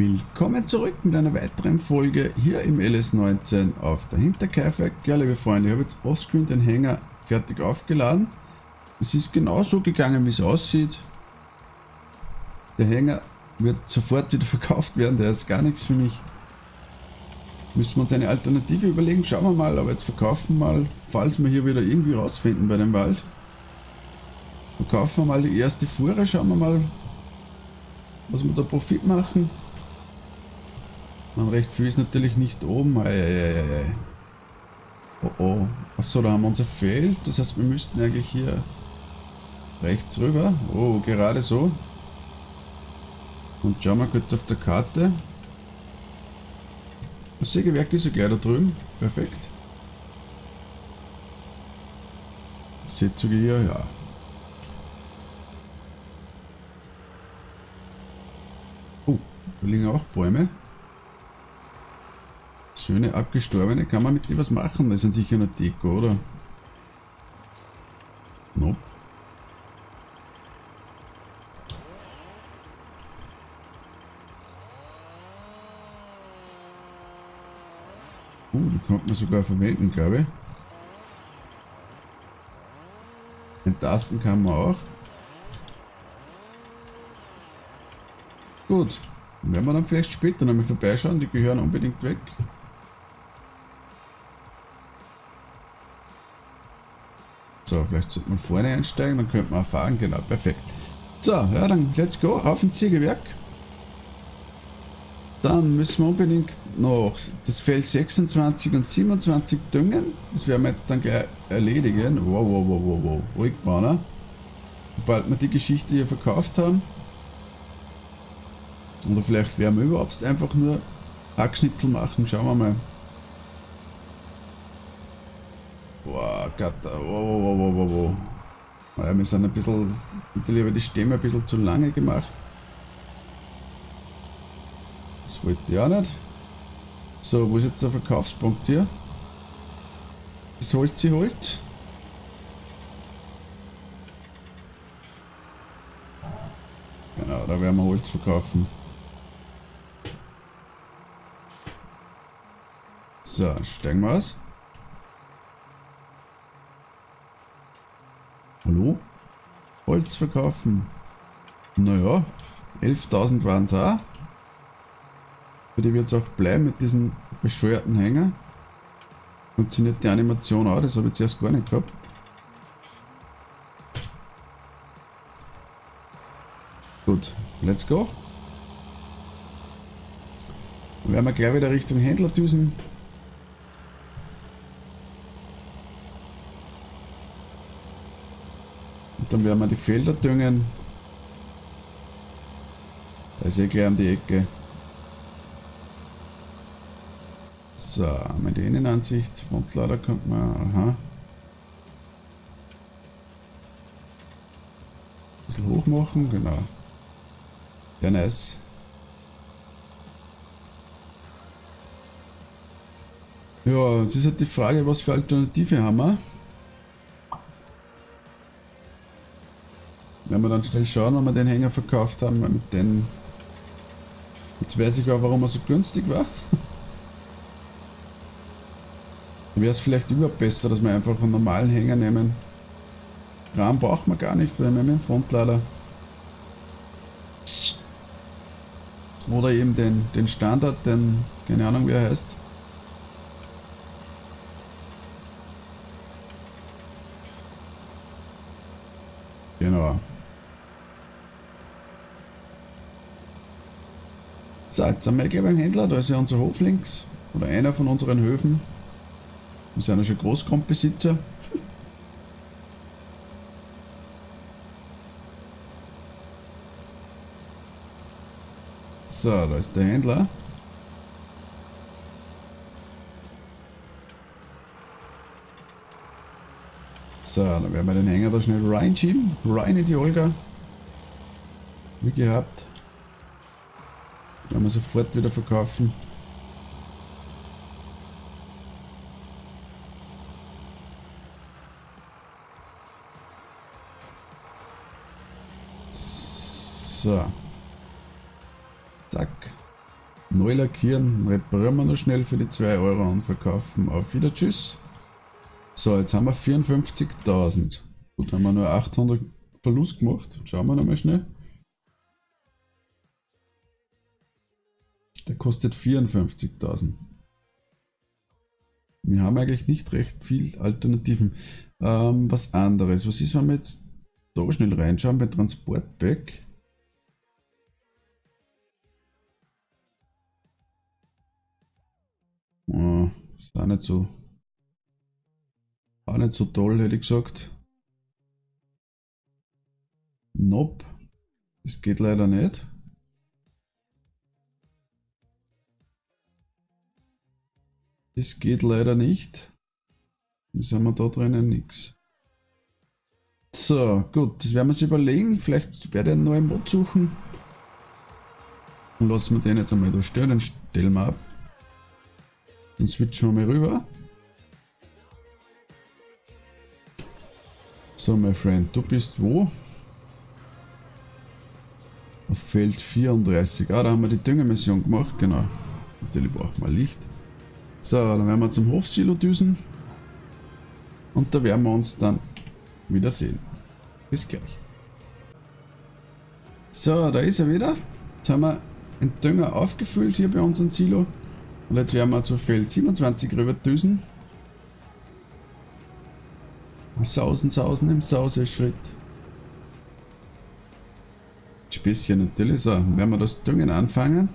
Willkommen zurück mit einer weiteren Folge hier im LS19 auf der Hinterkaifeck. Ja, liebe Freunde, ich habe jetzt offscreen den Hänger fertig aufgeladen. Es ist genau so gegangen, wie es aussieht. Der Hänger wird sofort wieder verkauft werden, der ist gar nichts für mich. Müssen wir uns eine Alternative überlegen, schauen wir mal, aber jetzt verkaufen wir mal, falls wir hier wieder irgendwie rausfinden bei dem Wald. Verkaufen wir mal die erste Fuhre, schauen wir mal, was wir da Profit machen. Recht viel ist natürlich nicht oben. Oh oh. Achso, da haben wir unser Feld. Das heißt, wir müssten eigentlich hier rechts rüber. Oh, gerade so. Und schauen wir kurz auf der Karte. Das Sägewerk ist ja gleich da drüben. Perfekt. Setzung hier, ja. Oh, da liegen auch Bäume. Schöne abgestorbene, kann man mit dir was machen? Das sind sicher nur Deko, oder? Nope. Die konnte man sogar verwenden, glaube ich. Enttasten kann man auch. Gut, dann werden wir dann vielleicht später nochmal vorbeischauen, die gehören unbedingt weg. So, vielleicht sollte man vorne einsteigen, dann könnte man erfahren, genau, perfekt. So, ja, dann let's go, auf ins Sägewerk. Dann müssen wir unbedingt noch das Feld 26 und 27 düngen. Das werden wir jetzt dann gleich erledigen. Wow, wow, wow, wow, wow, ruhig, Mann. Sobald wir die Geschichte hier verkauft haben. Oder vielleicht werden wir überhaupt einfach nur Hackschnitzel machen, schauen wir mal. Boah, Gatter, wow, wow, wow, wow, wow. Naja, wir sind ein bisschen, natürlich habe ich die Stämme ein bisschen zu lange gemacht. Das wollte ich auch nicht. So, wo ist jetzt der Verkaufspunkt hier? Das Holz, sie Holz. Genau, da werden wir Holz verkaufen. So, steigen wir aus. Hallo? Holz verkaufen. Naja, 11.000 waren es auch. Für die wird es auch bleiben mit diesem bescheuerten Hänger. Funktioniert die Animation auch, das habe ich zuerst gar nicht gehabt. Gut, let's go. Dann werden wir gleich wieder Richtung Händler düsen. Dann werden wir die Felder düngen. Da ist eh gleich um die Ecke. So, haben wir die Innenansicht. Frontlader kommt man. Aha. Ein bisschen hoch machen, genau. Sehr nice. Ja, jetzt ist halt die Frage, was für Alternative haben wir? Wenn wir dann schnell schauen, wenn wir den Hänger verkauft haben, mit den. Jetzt weiß ich auch, warum er so günstig war. Wäre es vielleicht überhaupt besser, dass wir einfach einen normalen Hänger nehmen. Rahmen braucht man gar nicht, weil wir haben einen Frontlader. Oder eben den Standard, den, keine Ahnung wie er heißt. Genau. So, jetzt sind wir gleich beim Händler, da ist ja unser Hof links, oder einer von unseren Höfen. Wir sind ja schon Großgrundbesitzer. So, da ist der Händler. So, dann werden wir den Hänger da schnell reinschieben. Rein in die Olga. Wie gehabt. Werden wir sofort wieder verkaufen. So. Zack. neu lackieren, reparieren wir noch schnell für die 2 Euro und verkaufen. Auf wieder, tschüss. So, jetzt haben wir 54.000. Gut, haben wir nur 800 Verlust gemacht. Schauen wir nochmal schnell. Der kostet 54.000. Wir haben eigentlich nicht recht viel Alternativen. Was anderes. Was ist, wenn wir jetzt da schnell reinschauen bei Transportback? Ist auch nicht so toll, hätte ich gesagt. Nope. Das geht leider nicht. Das geht leider nicht. Jetzt haben wir da drinnen nichts. So, gut, das werden wir uns überlegen. Vielleicht werde ich einen neuen Mod suchen. Und lassen wir den jetzt einmal da stehen, dann stellen wir ab. Dann switchen wir mal rüber. So, mein Freund, du bist wo? Auf Feld 34. Ah, da haben wir die Düngemission gemacht, genau. Natürlich brauchen wir Licht. So, dann werden wir zum Hofsilo düsen. Und da werden wir uns dann wiedersehen. Bis gleich. So, da ist er wieder. Jetzt haben wir einen Dünger aufgefüllt hier bei unserem Silo. Und jetzt werden wir zu Feld 27 rüber düsen. Sausen, sausen im Sauseschritt. Späßchen natürlich. So, dann werden wir das Düngen anfangen.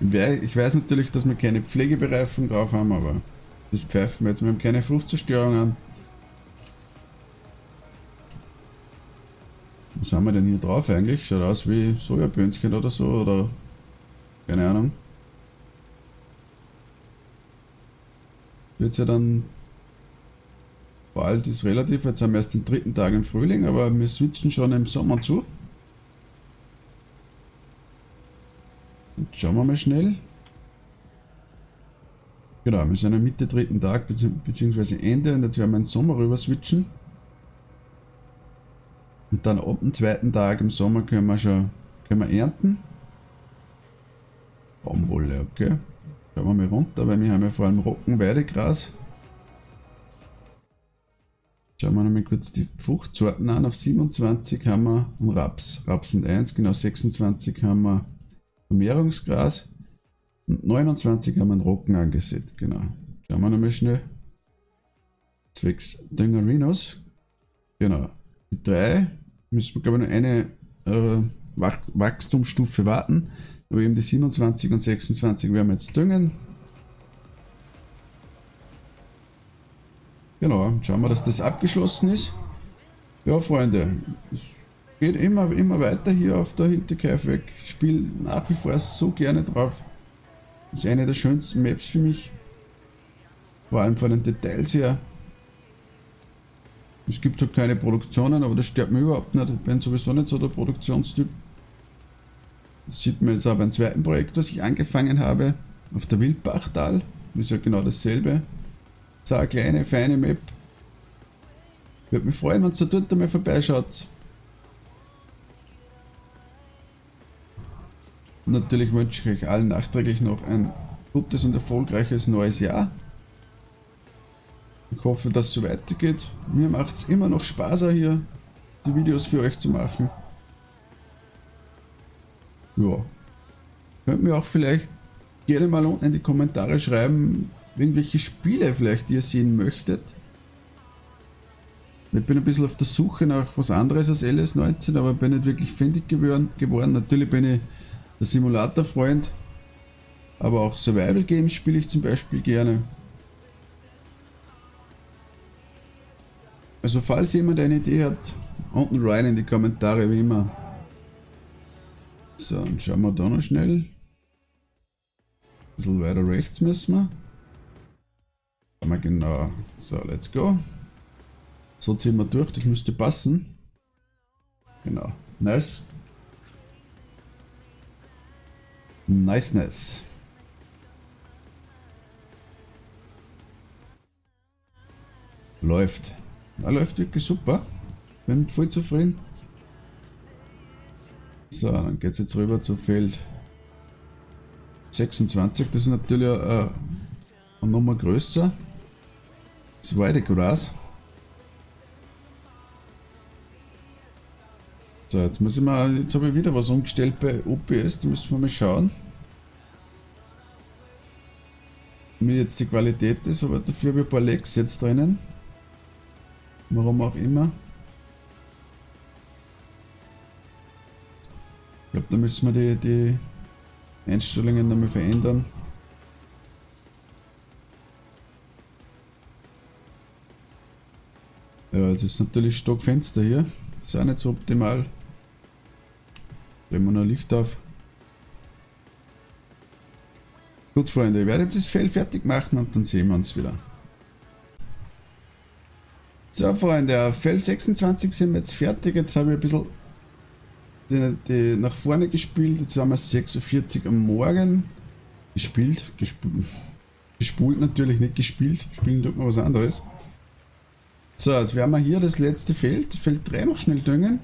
Ich weiß natürlich, dass wir keine Pflegebereifung drauf haben, aber das pfeifen wir jetzt. Wir haben keine Fruchtzerstörung an. Was haben wir denn hier drauf eigentlich? Schaut aus wie Sojaböhnchen oder so, oder keine Ahnung. Wird ja dann bald, ist relativ. Jetzt haben wir erst den dritten Tag im Frühling, aber wir switchen schon im Sommer zu. Schauen wir mal schnell. Genau, wir sind am Mitte dritten Tag bzw. Ende und jetzt werden wir im Sommer rüber switchen. Und dann ab dem zweiten Tag im Sommer können wir ernten. Baumwolle, okay. Schauen wir mal runter, weil wir haben ja vor allem Roggenweidegras. Schauen wir noch mal kurz die Fruchtsorten an. Auf 27 haben wir einen Raps. Raps sind 1, genau 26 haben wir Vermehrungsgras und 29 haben wir einen Roggen angesät, genau. Schauen wir nochmal schnell. Zwecks Düngerinos. Genau. Die 3 müssen wir, glaube ich, noch eine Wachstumsstufe warten. Aber eben die 27 und 26 werden wir jetzt düngen. Genau, schauen wir, dass das abgeschlossen ist. Ja, Freunde. Geht immer weiter hier auf der Hinterkaifeck. Ich spiele nach wie vor so gerne drauf. Das ist eine der schönsten Maps für mich. Vor allem von den Details her. Es gibt halt keine Produktionen, aber das stört mich überhaupt nicht. Ich bin sowieso nicht so der Produktionstyp. Das sieht man jetzt auch beim zweiten Projekt, was ich angefangen habe. Auf der Wildbachtal. Das ist ja genau dasselbe. Das ist auch eine kleine, feine Map. Würde mich freuen, wenn ihr dort einmal vorbeischaut. Natürlich wünsche ich euch allen nachträglich noch ein gutes und erfolgreiches neues Jahr. Ich hoffe, dass es so weitergeht. Mir macht es immer noch Spaß, auch hier die Videos für euch zu machen. Ja. Könnt mir auch vielleicht gerne mal unten in die Kommentare schreiben, irgendwelche Spiele vielleicht, die ihr sehen möchtet. Ich bin ein bisschen auf der Suche nach was anderes als LS19, aber bin nicht wirklich findig geworden. Natürlich bin ich der Simulator-Freund, aber auch Survival-Games spiele ich zum Beispiel gerne. Also falls jemand eine Idee hat, unten rein in die Kommentare, wie immer. So, dann schauen wir da noch schnell. Ein bisschen weiter rechts müssen wir. Schauen wir genau. So, let's go. So ziehen wir durch, das müsste passen. Genau, nice. Nice, nice. Läuft. Ja, läuft wirklich super. Bin voll zufrieden. So, dann geht's jetzt rüber zu Feld 26, das ist natürlich eine Nummer größer. Das Weidegras. So, jetzt muss ich mal, jetzt habe ich wieder was umgestellt bei OBS, da müssen wir mal schauen, wie jetzt die Qualität ist, aber dafür habe ich ein paar Lags jetzt drinnen. Warum auch immer. Ich glaube, da müssen wir die Einstellungen nochmal verändern. Ja, jetzt ist natürlich Stockfenster hier. Ist auch nicht so optimal. Drehen wir noch Licht auf. Gut, Freunde, ich werde jetzt das Fell fertig machen und dann sehen wir uns wieder. So, Freunde, auf Fell 26 sind wir jetzt fertig. Jetzt habe ich ein bisschen die nach vorne gespielt. Jetzt haben wir 6:40 Uhr am Morgen. Gespult natürlich, nicht gespielt. Spielen tut man was anderes. So, jetzt werden wir hier das letzte Feld, Feld 3 noch schnell düngen.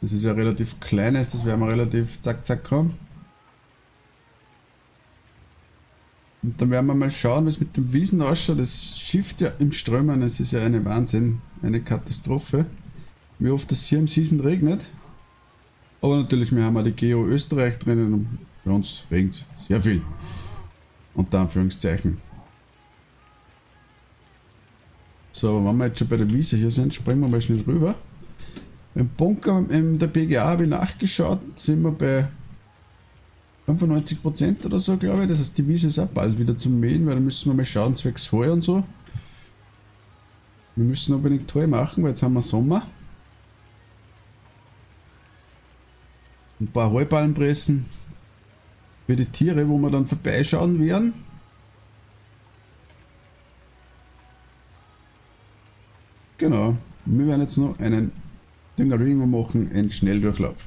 Das ist ja relativ kleines, das werden wir relativ zack zack haben. Und dann werden wir mal schauen, wie es mit dem Wiesen ausschaut. Das schifft ja im Strömen, es ist ja eine Wahnsinn, eine Katastrophe. Wie oft das hier im Season regnet. Aber natürlich, wir haben auch die Geo Österreich drinnen und bei uns regnet es sehr viel. Unter Anführungszeichen. So, wenn wir jetzt schon bei der Wiese hier sind, springen wir mal schnell rüber. Im Bunker in der BGA habe ich nachgeschaut, sind wir bei 95% oder so, glaube ich. Das heißt, die Wiese ist auch bald wieder zum Mähen, weil da müssen wir mal schauen, zwecks Heu und so. Wir müssen unbedingt Heu machen, weil jetzt haben wir Sommer. Ein paar Heuballen pressen für die Tiere, wo wir dann vorbeischauen werden. Genau, wir werden jetzt noch einen Düngerring machen, einen Schnelldurchlauf.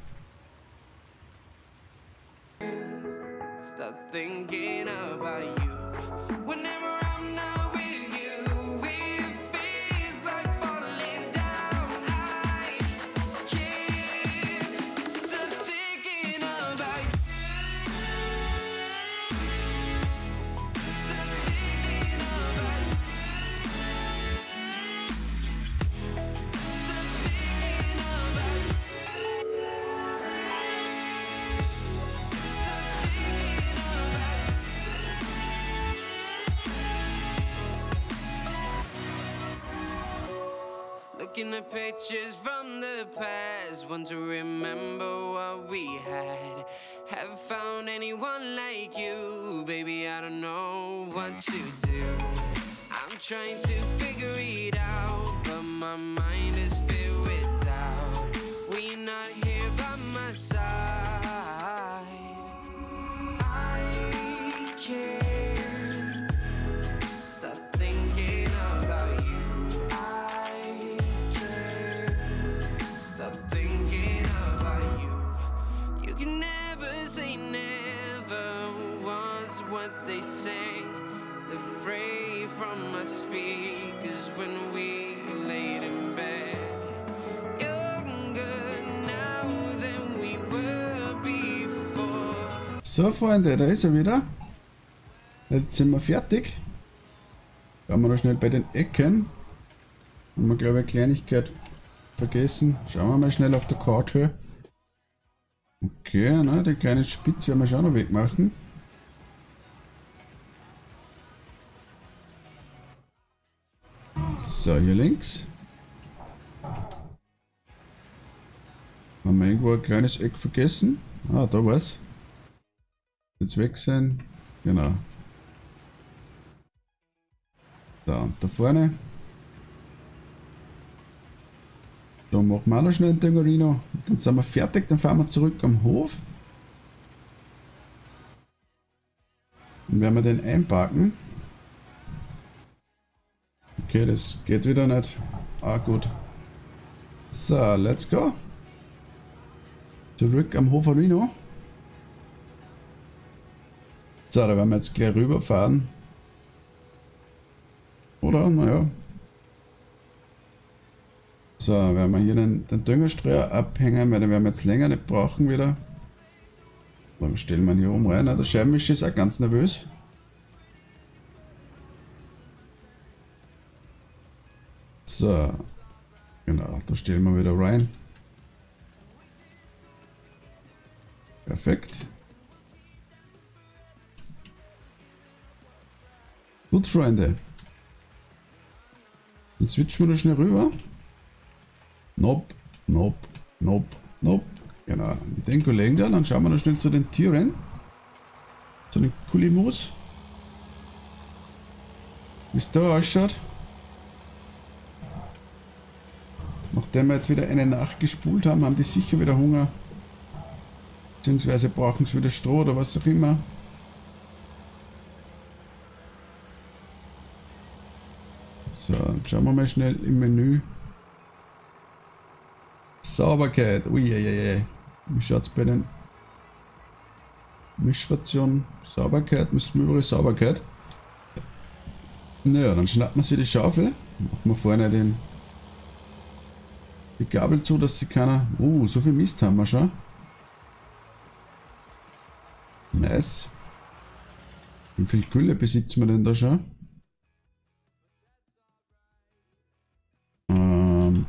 Looking at pictures from the past, want to remember what we had. Have found anyone like you, baby, I don't know what to do. I'm trying to figure it out, but my mind is filled with doubt. We're not here by my side. I can't. They sang the phrase from my speakers when we laid in bed. Younger now than we were before. So, Freunde, da ist er wieder. Jetzt sind wir fertig. Schauen wir noch schnell bei den Ecken. Haben wir, glaube ich, eine Kleinigkeit vergessen. Schauen wir mal schnell auf der Couchhöhe. Okay, na, die kleine Spitze werden wir schon noch wegmachen. So, hier links. Haben wir irgendwo ein kleines Eck vergessen? Ah, da war's. Jetzt weg sein. Genau. Da und da vorne. Da machen wir auch noch schnell einen Düngerino. Dann sind wir fertig, dann fahren wir zurück am Hof. Dann werden wir den einparken. Okay, das geht wieder nicht. Ah, gut. So, let's go. Zurück am Hoferino. So, da werden wir jetzt gleich rüberfahren. Oder? Naja. So, werden wir hier den Düngerstreuer abhängen, weil den werden wir jetzt länger nicht brauchen wieder. Warum stellen wir hier oben rein? Der Scheibenwischer ist auch ganz nervös. So. Genau, da stellen wir wieder rein. Perfekt. Gut, Freunde. Dann switchen wir da schnell rüber. Nope, nope, nope, nope. Genau, den Kollegen da. Dann schauen wir noch schnell zu den Tieren. Zu den Kulimus. Wie es da ausschaut. Nachdem wir jetzt wieder eine Nacht gespult haben, haben die sicher wieder Hunger. Beziehungsweise brauchen sie wieder Stroh oder was auch immer. So, dann schauen wir mal schnell im Menü. Sauberkeit. Uiuiui. Wie schaut es bei den Mischrationen? Sauberkeit. Müssen wir über Sauberkeit. Naja, dann schnappt man sich die Schaufel. Macht man vorne die Gabel zu, dass sie keiner... so viel Mist haben wir schon. Nice. Wie viel Gülle besitzen wir denn da schon?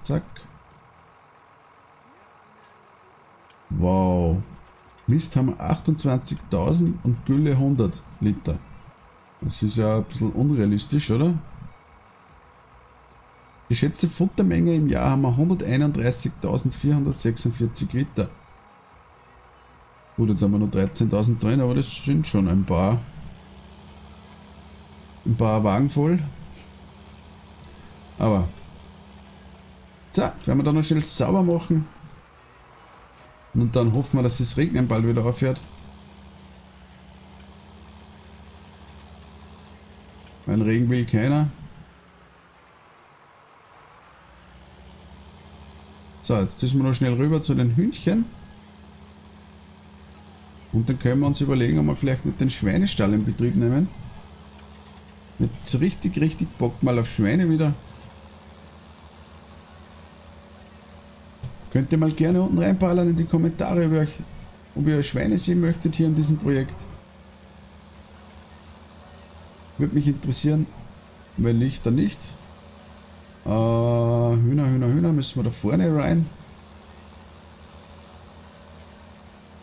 Zack. Wow. Mist haben wir 28.000 und Gülle 100 Liter. Das ist ja ein bisschen unrealistisch, oder? Geschätzte Futtermenge im Jahr haben wir 131.446 Liter. Gut, jetzt haben wir nur 13.000 drin, aber das sind schon ein paar Wagen voll. Aber so, werden wir da noch schnell sauber machen. Und dann hoffen wir, dass das Regnen bald wieder aufhört. Weil Regen will keiner. So, jetzt müssen wir noch schnell rüber zu den Hühnchen. Und dann können wir uns überlegen, ob wir vielleicht nicht den Schweinestall in Betrieb nehmen. Jetzt richtig, richtig Bock mal auf Schweine wieder. Könnt ihr mal gerne unten reinballern in die Kommentare, ob ihr Schweine sehen möchtet hier in diesem Projekt. Würde mich interessieren. Wenn nicht, dann nicht. Hühner, Hühner, Hühner müssen wir da vorne rein.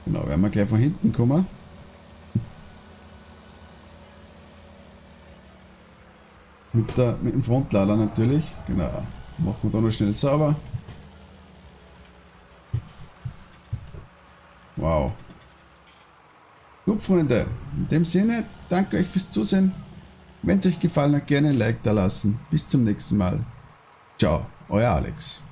Genau, werden wir gleich von hinten kommen. Mit dem Frontlader natürlich. Genau, machen wir da noch schnell sauber. Wow. Gut, Freunde. In dem Sinne, danke euch fürs Zusehen. Wenn es euch gefallen hat, gerne ein Like da lassen. Bis zum nächsten Mal. Ciao, euer Alex.